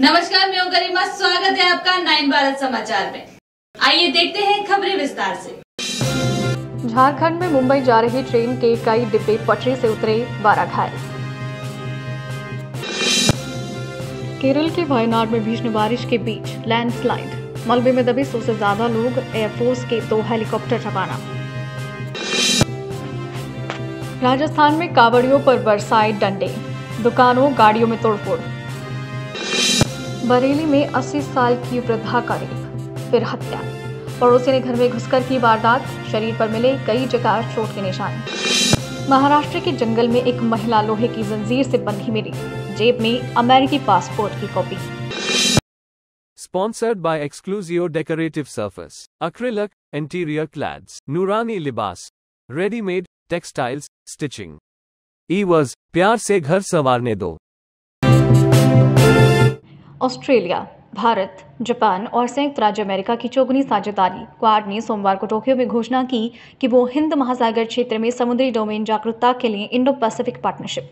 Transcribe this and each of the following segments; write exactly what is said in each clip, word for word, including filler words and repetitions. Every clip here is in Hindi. नमस्कार, मैं गरिमा, स्वागत है आपका नाइन भारत समाचार में। आइए देखते हैं खबरें विस्तार से। झारखंड में मुंबई जा रही ट्रेन के कई डिब्बे पटरी से उतरे, बारह घायल। केरल के वायनाड में भीषण बारिश के बीच लैंडस्लाइड, मलबे में दबे सौ से ज्यादा लोग, एयरफोर्स के दो हेलीकॉप्टर रवाना। राजस्थान में कावड़ियों पर बरसाए डंडे, दुकानों गाड़ियों में तोड़फोड़। बरेली में अस्सी साल की वृद्धा का रेप, फिर हत्या, पड़ोसी ने घर में घुसकर की वारदात, शरीर पर मिले कई जगह चोट के निशान। महाराष्ट्र के जंगल में एक महिला लोहे की जंजीर से बंधी मिली, जेब में अमेरिकी पासपोर्ट की copy. Sponsored by Exclusio Decorative Surface, Acrylic, Interior Clads, Nurani Libas, Ready-made, Textiles, Stitching. E-was, प्यार से घर संवारने दो। ऑस्ट्रेलिया, भारत, जापान और संयुक्त राज्य अमेरिका की चौगुनी साझेदारी। क्वाड ने सोमवार को टोक्यो में घोषणा की कि वो हिंद महासागर क्षेत्र में समुद्री डोमेन जागरूकता के लिए Indo Pacific partnership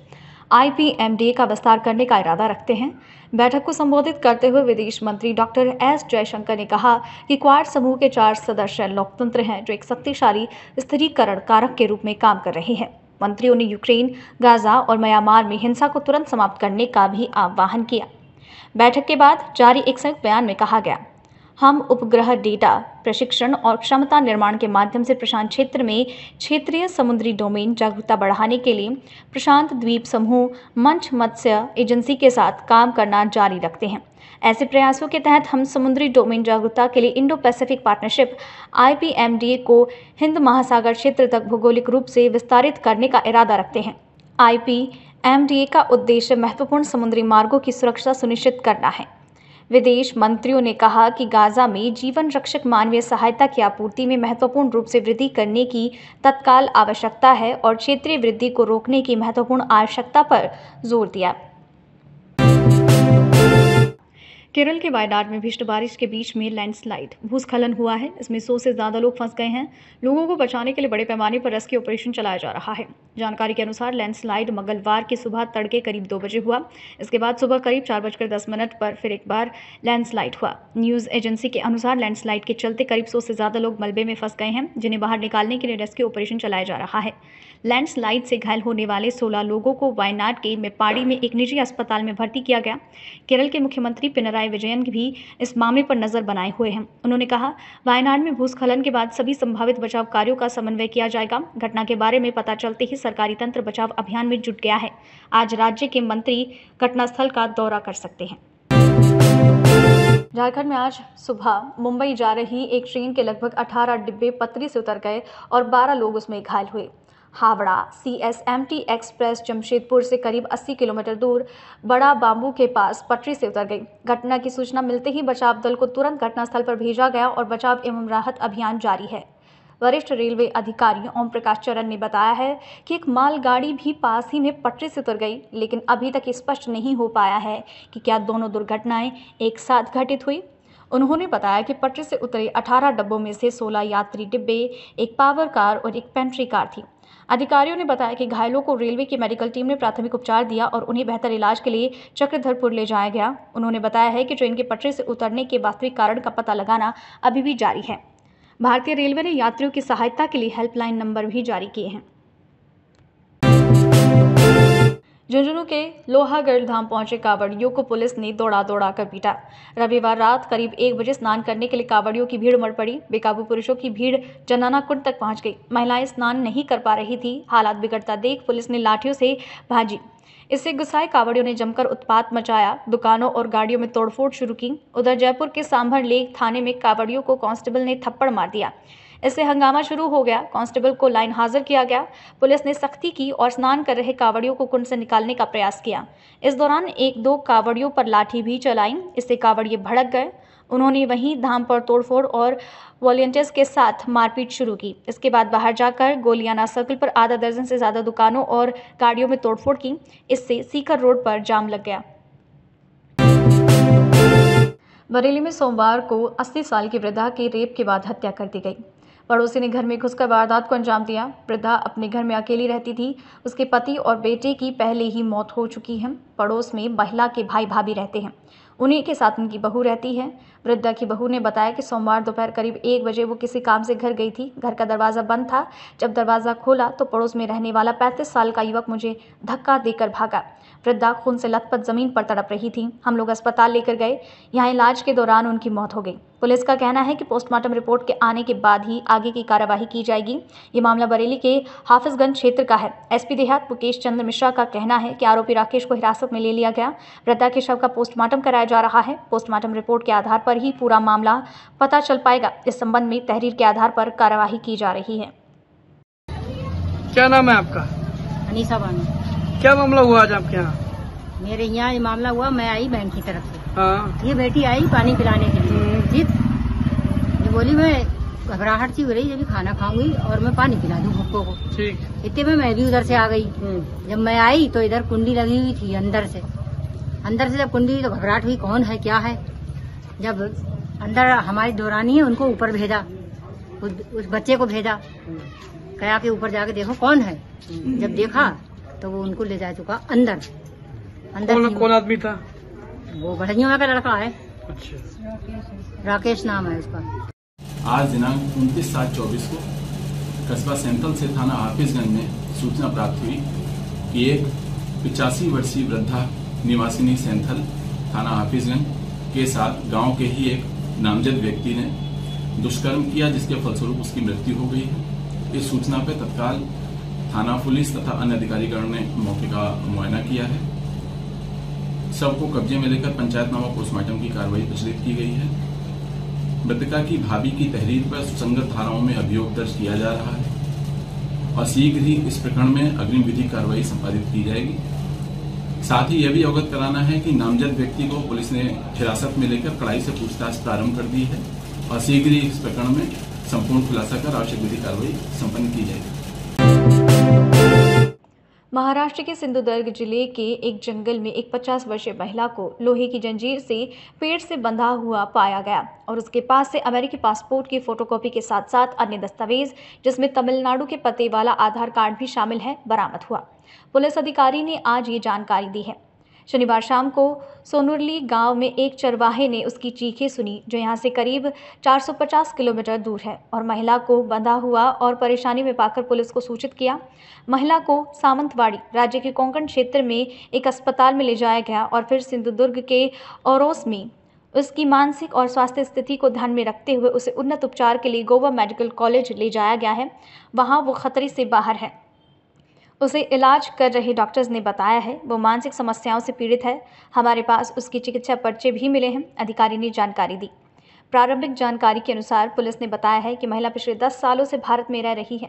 I P M D A का विस्तार करने का इरादा रखते हैं। बैठक को संबोधित करते हुए विदेश मंत्री डॉक्टर एस जयशंकर ने कहा कि क्वाड समूह के चार सदस्य लोकतंत्र हैं जो एक शक्तिशाली स्थिरीकरण कारक के रूप में काम कर रहे हैं। मंत्रियों ने यूक्रेन, गाजा और म्यांमार में हिंसा को तुरंत समाप्त करने का भी आह्वान किया। बैठक के बाद जारी एक संयुक्त बयान में कहा गया, हम उपग्रह डेटा, प्रशिक्षण और क्षमता निर्माण के माध्यम से प्रशांत क्षेत्र में क्षेत्रीय समुद्री डोमेन जागरूकता बढ़ाने के लिए प्रशांत द्वीप समूह मंच मत्स्य एजेंसी के साथ काम करना जारी रखते हैं। ऐसे प्रयासों के तहत हम समुद्री डोमेन जागरूकता के लिए Indo Pacific partnership I P M D A को हिंद महासागर क्षेत्र तक भौगोलिक रूप से विस्तारित करने का इरादा रखते हैं। I P M D A का उद्देश्य महत्वपूर्ण समुद्री मार्गों की सुरक्षा सुनिश्चित करना है। विदेश मंत्रियों ने कहा कि गाजा में जीवन रक्षक मानवीय सहायता की आपूर्ति में महत्वपूर्ण रूप से वृद्धि करने की तत्काल आवश्यकता है और क्षेत्रीय वृद्धि को रोकने की महत्वपूर्ण आवश्यकता पर जोर दिया। केरल के वायनाड में भीषण बारिश के बीच में लैंडस्लाइड, भूस्खलन हुआ है। इसमें सौ से ज्यादा लोग फंस गए हैं। लोगों को बचाने के लिए बड़े पैमाने पर रेस्क्यू ऑपरेशन चलाया जा रहा है। जानकारी के अनुसार लैंडस्लाइड मंगलवार की सुबह तड़के करीब दो बजे हुआ। इसके बाद सुबह करीब चार बजकर दस मिनट पर फिर एक बार लैंडस्लाइड हुआ। न्यूज एजेंसी के अनुसार लैंडस्लाइड के चलते करीब सौ से ज्यादा लोग मलबे में फंस गए हैं, जिन्हें बाहर निकालने के लिए रेस्क्यू ऑपरेशन चलाया जा रहा है। लैंडस्लाइड से घायल होने वाले सोलह लोगों को वायनाड के मेपाड़ी में एक निजी अस्पताल में भर्ती किया गया। केरल के मुख्यमंत्री पिनराय विजयन भी इस मामले पर नजर बनाए हुए हैं। उन्होंने कहा, वायनाड में भूस्खलन के बाद सभी संभावित बचाव कार्यों का समन्वय किया जाएगा। घटना के बारे में पता चलते ही सरकारी तंत्र बचाव अभियान में जुट गया है। आज राज्य के मंत्री घटनास्थल का दौरा कर सकते हैं। झारखंड में आज सुबह मुंबई जा रही एक ट्रेन के लगभग अठारह डिब्बे पटरी से उतर गए और बारह लोग उसमें घायल हुए। Howrah C S M T express Jamshedpur से करीब अस्सी किलोमीटर दूर बड़ा बांबू के पास पटरी से उतर गई। घटना की सूचना मिलते ही बचाव दल को तुरंत घटनास्थल पर भेजा गया और बचाव एवं राहत अभियान जारी है। वरिष्ठ रेलवे अधिकारी ओम प्रकाश चरण ने बताया है कि एक मालगाड़ी भी पास ही में पटरी से उतर गई, लेकिन अभी तक स्पष्ट नहीं हो पाया है कि क्या दोनों दुर्घटनाएं एक साथ घटित हुई। उन्होंने बताया कि पटरी से उतरे अठारह डिब्बों में से सोलह यात्री डिब्बे, एक पावर कार और एक पेंट्री कार थी। अधिकारियों ने बताया कि घायलों को रेलवे की मेडिकल टीम ने प्राथमिक उपचार दिया और उन्हें बेहतर इलाज के लिए चक्रधरपुर ले जाया गया। उन्होंने बताया है कि ट्रेन के पटरी से उतरने के वास्तविक कारण का पता लगाना अभी भी जारी है। भारतीय रेलवे ने यात्रियों की सहायता के लिए हेल्पलाइन नंबर भी जारी किए हैं। झुंझुनू के लोहा धाम पहुंचे कावड़ियों को पुलिस ने दौड़ा दौड़ा कर पीटा। रविवार रात करीब एक बजे स्नान करने के लिए कावड़ियों की भीड़ मर पड़ी। बेकाबू पुरुषों की भीड़ जनाना कुंड तक पहुंच गई। महिलाएं स्नान नहीं कर पा रही थी। हालात बिगड़ता देख पुलिस ने लाठियों से भाजी। इससे गुस्साए कावड़ियों ने जमकर उत्पात मचाया, दुकानों और गाड़ियों में तोड़फोड़ शुरू की। उधर जयपुर के साम्भ लेक थाने में कावड़ियों को कांस्टेबल ने थप्पड़ मार दिया। इससे हंगामा शुरू हो गया। कांस्टेबल को लाइन हाजिर किया गया। पुलिस ने सख्ती की और स्नान कर रहे कावड़ियों को कुंड से निकालने का प्रयास किया। इस दौरान एक दो कावड़ियों पर लाठी भी चलाई। इससे कावड़िए भड़क गए। उन्होंने वहीं धाम पर तोड़फोड़ और वॉलंटियर्स के साथ मारपीट शुरू की। इसके बाद बाहर जाकर गोलियाना सर्कल पर आधा दर्जन से ज्यादा दुकानों और गाड़ियों में तोड़फोड़ की। इससे सीकर रोड पर जाम लग गया। बरेली में सोमवार को अस्सी साल की वृद्धा की रेप के बाद हत्या कर दी गई। पड़ोसी ने घर में घुसकर वारदात को अंजाम दिया। वृद्धा अपने घर में अकेली रहती थी। उसके पति और बेटे की पहले ही मौत हो चुकी है। पड़ोस में महिला के भाई भाभी रहते हैं। उन्हीं के साथ उनकी बहू रहती है। वृद्धा की बहू ने बताया कि सोमवार दोपहर करीब एक बजे वो किसी काम से घर गई थी। घर का दरवाज़ा बंद था। जब दरवाज़ा खोला तो पड़ोस में रहने वाला पैंतीस साल का युवक मुझे धक्का देकर भागा। वृद्धा खून से लथपथ जमीन पर तड़प रही थी। हम लोग अस्पताल लेकर गए। यहाँ इलाज के दौरान उनकी मौत हो गई। पुलिस का कहना है कि पोस्टमार्टम रिपोर्ट के आने के बाद ही आगे की कार्यवाही की जाएगी। ये मामला बरेली के हाफिजगंज क्षेत्र का है। एसपी देहात पुकेश चंद्र मिश्रा का कहना है कि आरोपी राकेश को हिरासत में ले लिया गया। वृद्धा के शव का पोस्टमार्टम कराया जा रहा है। पोस्टमार्टम रिपोर्ट के आधार पर ही पूरा मामला पता चल पाएगा। इस संबंध में तहरीर के आधार पर कार्यवाही की जा रही है। क्या नाम है आपका? अनीसा बानो। क्या मामला हुआ आज आपके यहाँ? मेरे यहाँ ये मामला हुआ, मैं आई बैंक की तरफ से। हाँ। ये बेटी आई पानी पिलाने के लिए। जीत ये बोली मैं घबराहट सी हो रही है, जब खाना खाऊंगी और मैं पानी पिला दूं भूखों को। ठीक। इतने में मैं भी उधर से आ गई। जब मैं आई तो इधर कुंडी लगी हुई थी अंदर से। अंदर से जब कुंडी हुई तो घबराहट हुई, कौन है क्या है। जब अंदर हमारी दौरानी है उनको ऊपर भेजा, उस बच्चे को भेजा, कहा कि ऊपर जाके देखो कौन है। जब देखा तो वो उनको ले जा चुका अंदर। अंदर कौन आदमी था? वो बढ़िया का लड़का है। अच्छा। राकेश नाम है उसका। आज दिनांक उनतीस सात चौबीस को कस्बा सेंथल से थाना हाफिजगंज में सूचना प्राप्त हुई कि एक पिचासी वर्षीय वृद्धा निवासिनी सेंथल थाना हाफिजगंज के साथ गांव के ही एक नामजद व्यक्ति ने दुष्कर्म किया, जिसके फलस्वरूप उसकी मृत्यु हो गई है। इस सूचना पर तत्काल थाना पुलिस तथा अन्य अधिकारीगणों ने मौके का मुआयना किया है। सब को कब्जे में लेकर पंचायतनामा पोस्टमार्टम की कार्रवाई प्रचलित की गई है। मृतका की भाभी की तहरीर पर सुसंगत धाराओं में अभियोग दर्ज किया जा रहा है और शीघ्र ही इस प्रकरण में अग्रिम विधि कार्रवाई संपादित की जाएगी। साथ ही यह भी अवगत कराना है कि नामजद व्यक्ति को पुलिस ने हिरासत में लेकर कड़ाई से पूछताछ प्रारंभ कर दी है और शीघ्र ही इस प्रकरण में संपूर्ण खुलासा कर आवश्यक विधि कार्रवाई संपन्न की जाएगी। महाराष्ट्र के सिंधुदुर्ग जिले के एक जंगल में एक पचास वर्षीय महिला को लोहे की जंजीर से पेट से बंधा हुआ पाया गया और उसके पास से अमेरिकी पासपोर्ट की फोटोकॉपी के साथ साथ अन्य दस्तावेज, जिसमें तमिलनाडु के पते वाला आधार कार्ड भी शामिल है, बरामद हुआ। पुलिस अधिकारी ने आज ये जानकारी दी है। शनिवार शाम को सोनुरली गांव में एक चरवाहे ने उसकी चीखें सुनी, जो यहां से करीब चार सौ पचास किलोमीटर दूर है, और महिला को बंधा हुआ और परेशानी में पाकर पुलिस को सूचित किया। महिला को सामंतवाड़ी राज्य के कोंकण क्षेत्र में एक अस्पताल में ले जाया गया और फिर सिंधुदुर्ग के ओरॉस में उसकी मानसिक और स्वास्थ्य स्थिति को ध्यान में रखते हुए उसे उन्नत उपचार के लिए गोवा मेडिकल कॉलेज ले जाया गया है। वहाँ वो खतरे से बाहर है। उसे इलाज कर रहे डॉक्टर्स ने बताया है वो मानसिक समस्याओं से पीड़ित है। हमारे पास उसकी चिकित्सा पर्चे भी मिले हैं, अधिकारी ने जानकारी दी। प्रारंभिक जानकारी के अनुसार पुलिस ने बताया है कि महिला पिछले दस सालों से भारत में रह रही है।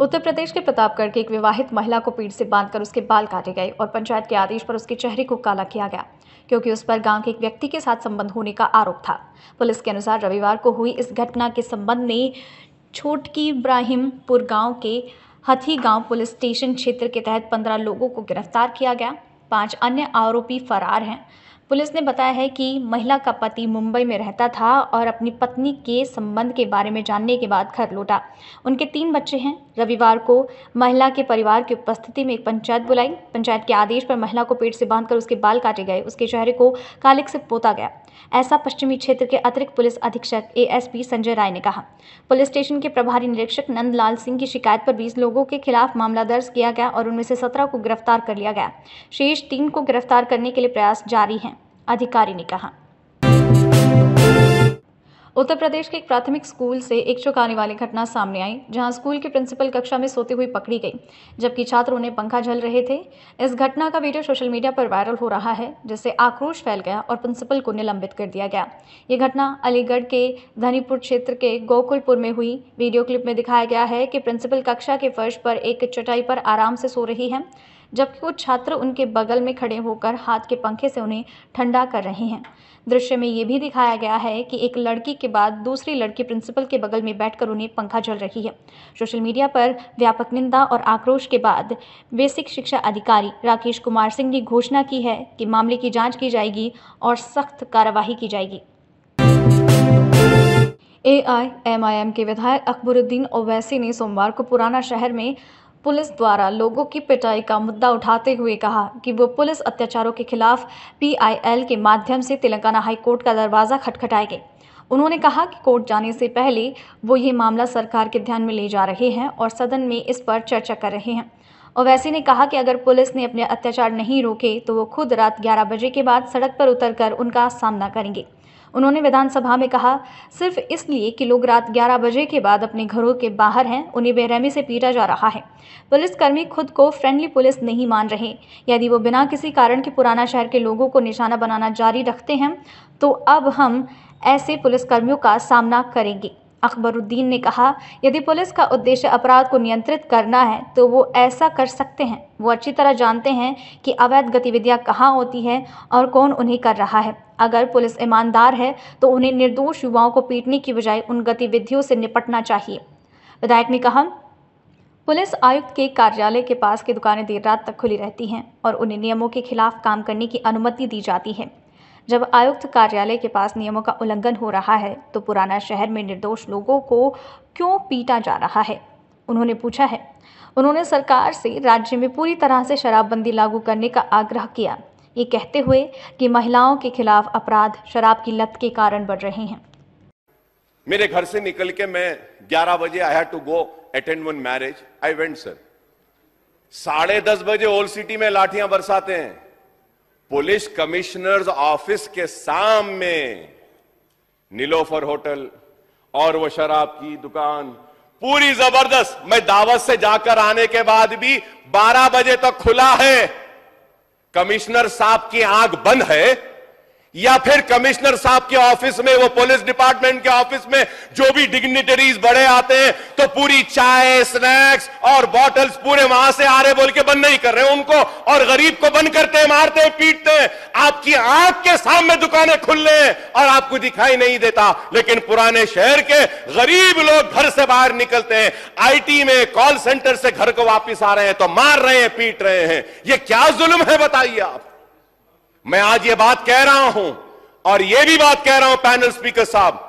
उत्तर प्रदेश के प्रतापगढ़ की एक विवाहित महिला को पीठ से बांधकर उसके बाल काटे गए और पंचायत के आदेश पर उसके चेहरे को काला किया गया, क्योंकि उस पर गांव के एक व्यक्ति के साथ संबंध होने का आरोप था। पुलिस के अनुसार रविवार को हुई इस घटना के संबंध में छोटकी इब्राहिमपुर गांव के हाथीगांव पुलिस स्टेशन क्षेत्र के तहत पंद्रह लोगों को गिरफ्तार किया गया। पांच अन्य आरोपी फरार हैं। पुलिस ने बताया है कि महिला का पति मुंबई में रहता था और अपनी पत्नी के संबंध के बारे में जानने के बाद घर लौटा। उनके तीन बच्चे हैं। रविवार को महिला के परिवार की उपस्थिति में एक पंचायत बुलाई। पंचायत के आदेश पर महिला को पेट से बांधकर उसके बाल काटे गए, उसके चेहरे को कालिक से पोता गया। ऐसा पश्चिमी क्षेत्र के अतिरिक्त पुलिस अधीक्षक एएसपी संजय राय ने कहा। पुलिस स्टेशन के प्रभारी निरीक्षक नंदलाल सिंह की शिकायत पर बीस लोगों के खिलाफ मामला दर्ज किया गया और उनमें से सत्रह को गिरफ्तार कर लिया गया। शेष तीन को गिरफ्तार करने के लिए प्रयास जारी हैं, अधिकारी ने कहा। उत्तर प्रदेश के एक प्राथमिक स्कूल से एक चौंकाने वाली घटना सामने आई, जहां स्कूल के प्रिंसिपल कक्षा में सोते हुए पकड़ी गई, जबकि छात्रों ने पंखा झल रहे थे। इस घटना का वीडियो सोशल मीडिया पर वायरल हो रहा है, जिससे आक्रोश फैल गया और प्रिंसिपल को निलंबित कर दिया गया। ये घटना अलीगढ़ के धनीपुर क्षेत्र के गोकुलपुर में हुई। वीडियो क्लिप में दिखाया गया है कि प्रिंसिपल कक्षा के फर्श पर एक चटाई पर आराम से सो रही है, जबकि कुछ छात्र उनके बगल में खड़े होकर हाथ के पंखे से उन्हें ठंडा कर रहे हैं। दृश्य में ये भी दिखाया गया है कि एक लड़की के बाद दूसरी लड़की प्रिंसिपल के बगल में बैठकर उन्हें पंखा झल रही है। सोशल मीडिया पर व्यापक निंदा और आक्रोश के बाद बेसिक शिक्षा अधिकारी राकेश कुमार सिंह ने घोषणा की है कि मामले की जांच की जाएगी और सख्त कार्रवाई की जाएगी। ए आई एम आई एम के विधायक अकबरुद्दीन ओवैसी ने सोमवार को पुराना शहर में पुलिस द्वारा लोगों की पिटाई का मुद्दा उठाते हुए कहा कि वो पुलिस अत्याचारों के खिलाफ पीआईएल के माध्यम से तेलंगाना हाईकोर्ट का दरवाज़ा खटखटाएंगे। उन्होंने कहा कि कोर्ट जाने से पहले वो ये मामला सरकार के ध्यान में ले जा रहे हैं और सदन में इस पर चर्चा कर रहे हैं। ओवैसी ने कहा कि अगर पुलिस ने अपने अत्याचार नहीं रोके तो वो खुद रात ग्यारह बजे के बाद सड़क पर उतरकर उनका सामना करेंगे। उन्होंने विधानसभा में कहा, सिर्फ इसलिए कि लोग रात ग्यारह बजे के बाद अपने घरों के बाहर हैं, उन्हें बेरहमी से पीटा जा रहा है। पुलिसकर्मी खुद को फ्रेंडली पुलिस नहीं मान रहे। यदि वो बिना किसी कारण के पुराना शहर के लोगों को निशाना बनाना जारी रखते हैं तो अब हम ऐसे पुलिसकर्मियों का सामना करेंगे। अकबरुद्दीन ने कहा, यदि पुलिस का उद्देश्य अपराध को नियंत्रित करना है तो वो ऐसा कर सकते हैं। वो अच्छी तरह जानते हैं कि अवैध गतिविधियां कहां होती हैं और कौन उन्हें कर रहा है। अगर पुलिस ईमानदार है तो उन्हें निर्दोष युवाओं को पीटने की बजाय उन गतिविधियों से निपटना चाहिए। विधायक ने कहा, पुलिस आयुक्त के कार्यालय के पास की दुकानें देर रात तक खुली रहती हैं और उन्हें नियमों के खिलाफ काम करने की अनुमति दी जाती है। जब आयुक्त कार्यालय के पास नियमों का उल्लंघन हो रहा है तो पुराना शहर में निर्दोष लोगों को क्यों पीटा जा रहा है, उन्होंने पूछा है। उन्होंने सरकार से राज्य में पूरी तरह से शराबबंदी लागू करने का आग्रह किया, ये कहते हुए कि महिलाओं के खिलाफ अपराध शराब की लत के कारण बढ़ रहे हैं। मेरे घर से निकल के मैं ग्यारह बजे I had to go attend one marriage, I went sir. साढ़े दस बजे ओल्ड सिटी में लाठियां बरसाते हैं। पुलिस कमिश्नर्स ऑफिस के सामने नीलोफर होटल और वो शराब की दुकान पूरी जबरदस्त, मैं दावत से जाकर आने के बाद भी बारह बजे तक तो खुला है। कमिश्नर साहब की आंख बंद है या फिर कमिश्नर साहब के ऑफिस में, वो पुलिस डिपार्टमेंट के ऑफिस में जो भी डिग्निटरीज बड़े आते हैं तो पूरी चाय, स्नैक्स और बॉटल्स पूरे वहां से आ रहे, बोल के बंद नहीं कर रहे उनको, और गरीब को बंद करते हैं, मारते हैं, पीटते हैं। आपकी आंख के सामने दुकानें खुल रहे हैं और आपको दिखाई नहीं देता, लेकिन पुराने शहर के गरीब लोग घर से बाहर निकलते हैं, आईटी में, कॉल सेंटर से घर को वापिस आ रहे हैं तो मार रहे हैं, पीट रहे हैं। ये क्या जुल्म है बताइए आप। मैं आज ये बात कह रहा हूं और ये भी बात कह रहा हूं पैनल स्पीकर साहब,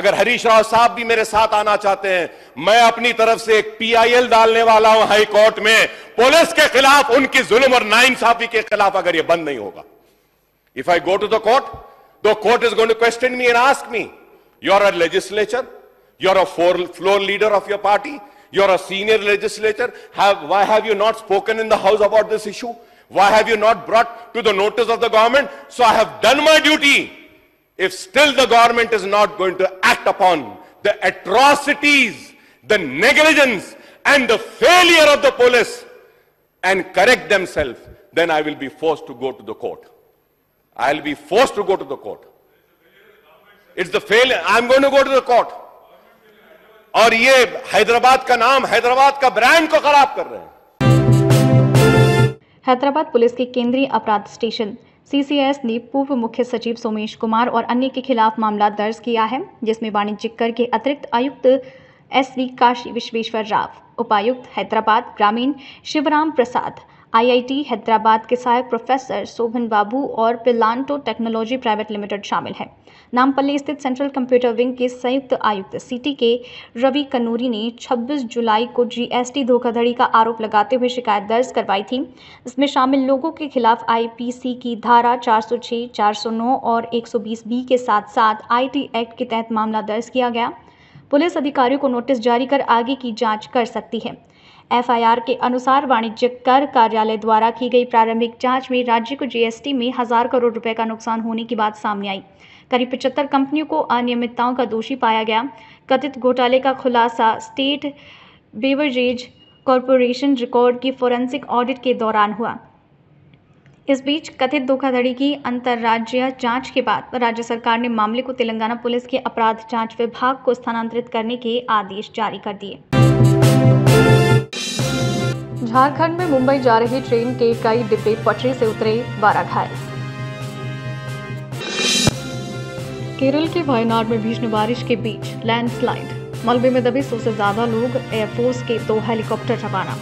अगर हरीश राव साहब भी मेरे साथ आना चाहते हैं, मैं अपनी तरफ से एक पीआईएल डालने वाला हूं हाई कोर्ट में पुलिस के खिलाफ, उनकी जुल्म और नाइंसाफी के खिलाफ, अगर ये बंद नहीं होगा। If I go to the court, the court is going to question me and ask me, you are a legislature, you are a floor leader of your party, you are a senior legislature, why have you not spoken in the house about this issue? Why have you not brought to the notice of the government? So I have done my duty. If still the government is not going to act upon the atrocities, the negligence and the failure of the police and correct themselves, then I will be forced to go to the court. I will be forced to go to the court. It's the failure. I am going to go to the court. और ये हैदराबाद का नाम, हैदराबाद का ब्रांड को खराब कर रहे हैं। हैदराबाद पुलिस के केंद्रीय अपराध स्टेशन सीसीएस ने पूर्व मुख्य सचिव सोमेश कुमार और अन्य के खिलाफ मामला दर्ज किया है, जिसमें वाणिज्यिक कर के अतिरिक्त आयुक्त एस वी काशी विश्वेश्वर राव, उपायुक्त हैदराबाद ग्रामीण शिवराम प्रसाद, आईआईटी हैदराबाद के सहायक प्रोफेसर शोभन बाबू और पिलांटो टेक्नोलॉजी प्राइवेट लिमिटेड शामिल है। नामपल्ली स्थित सेंट्रल कंप्यूटर विंग के संयुक्त आयुक्त सिटी के रवि कनूरी ने छब्बीस जुलाई को जीएसटी धोखाधड़ी का आरोप लगाते हुए शिकायत दर्ज करवाई थी। इसमें शामिल लोगों के खिलाफ आईपीसी की धारा चार सौ छह, चार सौ नौ और एक सौ बीस बी के साथ साथ आईटी एक्ट के तहत मामला दर्ज किया गया। पुलिस अधिकारियों को नोटिस जारी कर आगे की जाँच कर सकती है। एफआईआर के अनुसार वाणिज्यिक कर कार्यालय द्वारा की गई प्रारंभिक जांच में राज्य को जीएसटी में हजार करोड़ रुपए का नुकसान होने की बात सामने आई। करीब पचहत्तर कंपनियों को अनियमितताओं का दोषी पाया गया। कथित घोटाले का खुलासा स्टेट बेवरेज कॉरपोरेशन रिकॉर्ड की फोरेंसिक ऑडिट के दौरान हुआ। इस बीच कथित धोखाधड़ी की अंतर्राज्यीय जांच के बाद राज्य सरकार ने मामले को तेलंगाना पुलिस के अपराध जाँच विभाग को स्थानांतरित करने के आदेश जारी कर दिए। झारखंड में मुंबई जा रही ट्रेन के कई डिब्बे पटरी से उतरे, बारह घायल। केरल के वायनाड में भीषण बारिश के बीच लैंडस्लाइड, मलबे में दबे सौ से ज्यादा लोग, एयरफोर्स के दो हेलीकॉप्टर रवाना।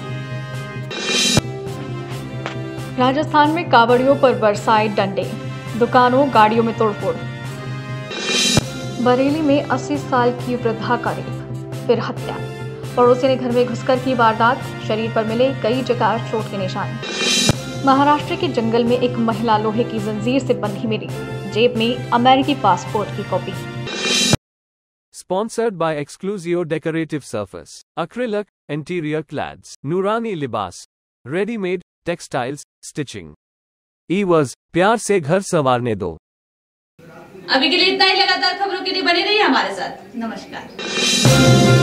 राजस्थान में कावड़ियों पर बरसाए डंडे, दुकानों, गाड़ियों में तोड़फोड़। बरेली में अस्सी साल की वृद्धा का रेप फिर हत्या, पड़ोसी ने घर में घुसकर की वारदात, शरीर पर मिले कई जगह चोट के निशान। महाराष्ट्र के जंगल में एक महिला लोहे की जंजीर से बंधी मिली, जेब में अमेरिकी पासपोर्ट की copy. Sponsored by Exclusio Decorative Surface, Acrylic, Interior Clads, Nurani Libas, Ready-Made, Textiles, Stitching. E-Words, प्यार से घर संवारने दो। अभी के लिए इतना ही, लगातार खबरों के लिए बने रहिए हमारे साथ। नमस्कार।